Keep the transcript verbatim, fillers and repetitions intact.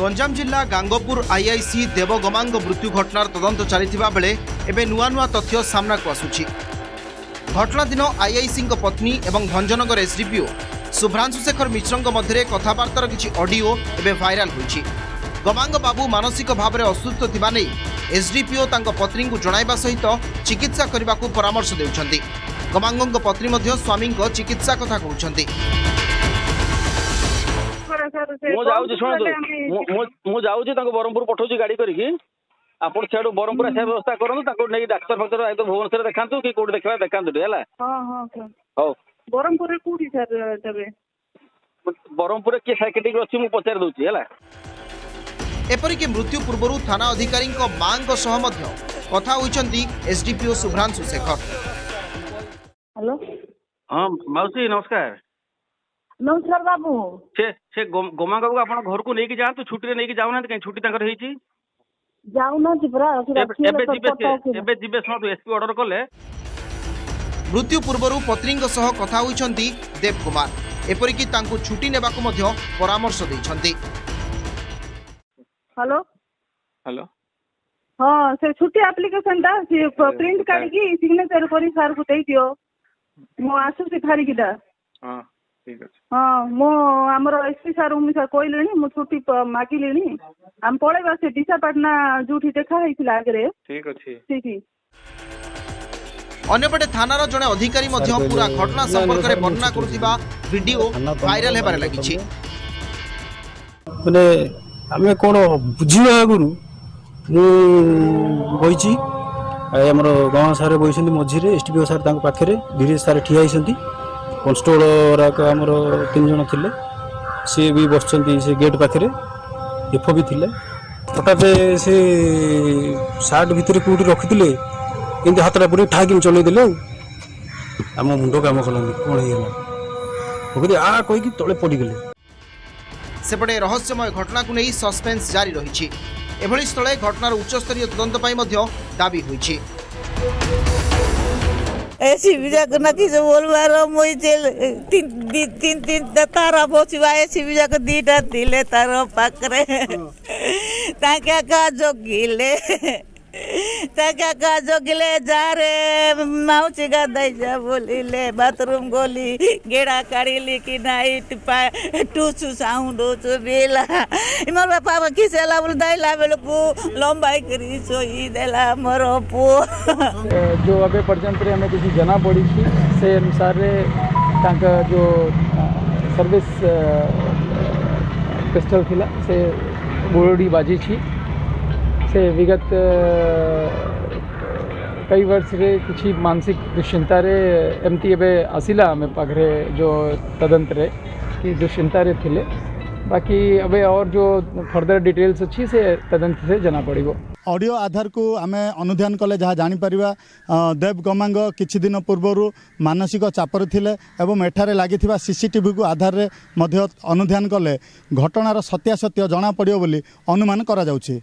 गंजाम जिला गांगपुर आईआईसी देवगमांग मृत्यु घटनार तदंत चलता बेले एबे नुआ नुआ तथ्य सामना को आसुछि। घटना दिन आईआईसी पत्नी एवं भंजनगर एसडीपीओ शुभ्रांशु शेखर मिश्र मध्य कथबार्तार किछि ऑडियो एबे वायरल होछि। गमांग बाबू मानसिक भाव में असुस्थ थिबा नै एसडीपीओ तांको पत्नी को जणाइबा सहित चिकित्सा करने को परामर्श देउछन्ति। गमांगों पत्नी मध्य स्वामी चिकित्सा कथा कहउछन्ति। मो जाउजी सुनतु मो मो जाउजी ताको बरमपुर पठौजी गाडी करिकि आपण छाडू बरमपुर आसे व्यवस्था करनु ताको नै डाक्टर फक्टर आइ तो भुवनसर देखांतु कि कोड देखबा देखांतु हैला। हां हां सर हो बरमपुर कोडी सर तबे बरमपुर के साइकेटिक अछि मु पचार दोछि हैला। एपरि कि मृत्यु पूर्वरु थाना अधिकारी को मांग सह मध्य कथा होइछन्ती एसडीपीओ शुभ्रांशु शेखर। हेलो हां मौसी नमस्कार। नमस्कार बाबू छे छे गोमांग बाबू आपण घर को लेके जान तो छुट्टी रे लेके जाउ ना कहीं छुट्टी तंकर हेची जाउ ना जिपरा एबे जिबे एबे जिबे सो एसपी ऑर्डर करले। मृत्यु पूर्वरु पत्नीक सह कथा होइछन्ती देव कुमार एपरि कि तांको छुट्टी नेबा को मध्य परामर्श दैछन्ती। हेलो हेलो हां से छुट्टी एप्लीकेशन दा प्रिंट काढी की सिग्नेचर करी सर को दे दियो मो आसु सिखारी की दा। हां ठीक अछि। हां मो हमर एसपी सर उमी सर कोइ लेनी मो छुट्टी माकी लेनी हम पळेबा से दिशापाटना जुठी देखा हेतिला आगरे। ठीक अछि ठीक अछि। अन्यपटे थानार जने अधिकारी मध्ये पूरा घटना संपर्क रे वर्णना करथिबा वीडियो वायरल हेबारे लागि छि। माने हमें कोन बुझिया गुरु मु होइछि हमर गांव सारे बोइसंती मझिरे एसटीपीओ सर तांक पाखरे धीरे सारे ठिया आइसंती कन्स्टेबल राका हमरो तीन जन थिले से भी बसचंती से गेट पाखरे एफओ भी थिले हटात से सार्ट भीतर कोठी रखिथिले किंतु हातरा पुरै ठाकिम चलै दिले हम मुंडो काम करलनी कोन हेला ओकरे आ कोइ की तळे पड़ी गेले। सेपटे रहस्यमय घटना को नै सस्पेंस जारी रही छि। एभली स्थले घटनार उच्च स्तरीय तदंत पई मध्य दाबी होई छि। ऐसी विजा करना की जो बोलवा रो मोई जेल तीन तीन तीन तारा बोचवा ऐसी विजा को दीटा दिले तारो पकरे ता क्या का जो गिले ता क्या का जो गिले जा रे माउची का दैजा बोलीले बाथरूम गोली गेड़ा काढ़ीली की नाइट पा टूसू साउंड होचो बेला इमर बापा की सेला बोल दाई लावेलो पु लंबाई करी सोई देला मरो पु जो अबे पर्यंत रे हमें किसी जना पड़ी थी से अनुसार रे तांक जो सर्विस पिस्टल खिला से गोली बाजी छी से विगत कई वर्ष रे किसी मानसिक दुश्चिंता रे एमती एबे आसिला में पाखरे जो तदंत रे कि दुश्चिंता रे थिले बाकी अबे और जो फर्दर डिटेल्स अच्छी से तदंत से जना पड़ो। ऑडियो आधार को आम अनुधान कले जहाँ जापर देव गमांग किछि दिन पूर्वर मानसिक चापर थिले एवं एठारे लगी सीसीटीवी को आधार में अनुधान कले घटनार सत्यासत्य जना पड़ो बोली अनुमान करा जाउछि।